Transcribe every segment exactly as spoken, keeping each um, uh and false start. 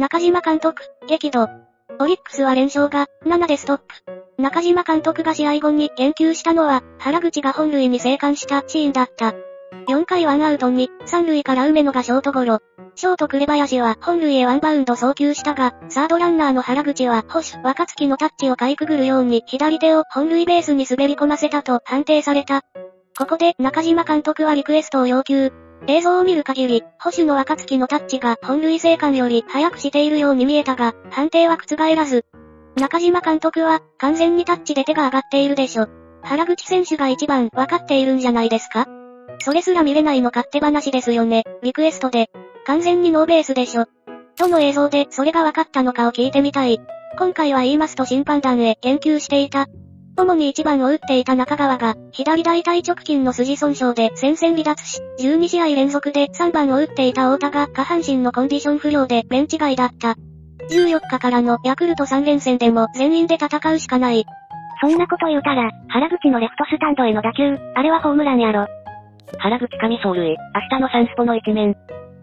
中嶋監督、激怒。オリックスは連勝がななでストップ。中嶋監督が試合後に言及したのは、原口が本塁に生還したシーンだった。よんかいワンアウトに、三塁から梅野がショートゴロ。ショート紅林は本塁へワンバウンド送球したが、サードランナーの原口は捕手若月のタッチをかいくぐるように左手を本塁ベースに滑り込ませたと判定された。ここで中嶋監督はリクエストを要求。映像を見る限り、捕手の若月のタッチが本塁生還より早くしているように見えたが、判定は覆らず。中嶋監督は、完全にタッチで手が上がっているでしょ。原口選手が一番わかっているんじゃないですか？それすら見れないの勝手話ですよね、リクエストで。完全にノーベースでしょ。との映像でそれが分かったのかを聞いてみたい。今回は言いますと審判団へ言及していた。主にいちばんを打っていた中川が、左大腿直近の筋損傷で戦線離脱し、じゅうに試合連続でさんばんを打っていた太田が下半身のコンディション不良でベンチ外だった。じゅうよっかからのヤクルトさん連戦でも全員で戦うしかない。そんなこと言うたら、原口のレフトスタンドへの打球、あれはホームランやろ。原口神走塁、明日のサンスポの一面。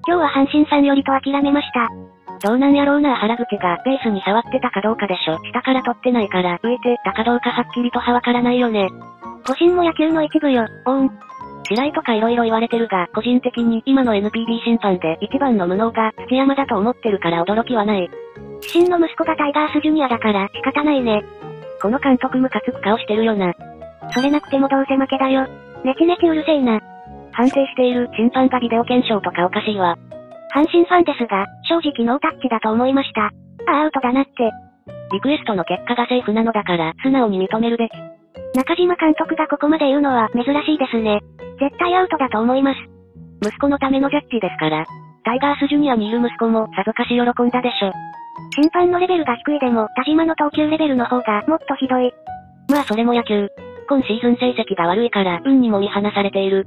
今日は阪神さんよりと諦めました。どうなんやろうな。原口がベースに触ってたかどうかでしょ。下から取ってないから浮いてたかどうかはっきりとはわからないよね。誤審も野球の一部よ、オン。嫌いとか色々言われてるが、個人的に今の エヌピービー 審判で一番の無能が土山だと思ってるから驚きはない。主審の息子がタイガースジュニアだから仕方ないね。この監督ムカつく顔してるよな。それなくてもどうせ負けだよ。ネチネチうるせえな。判定している審判がビデオ検証とかおかしいわ。阪神ファンですが、正直ノータッチだと思いました。あ、アウトだなって。リクエストの結果がセーフなのだから、素直に認めるべき。中嶋監督がここまで言うのは珍しいですね。絶対アウトだと思います。息子のためのジャッジですから。タイガースジュニアにいる息子もさぞかし喜んだでしょ。審判のレベルが低いでも、田嶋の投球レベルの方がもっとひどい。まあそれも野球。今シーズン成績が悪いから、運にも見放されている。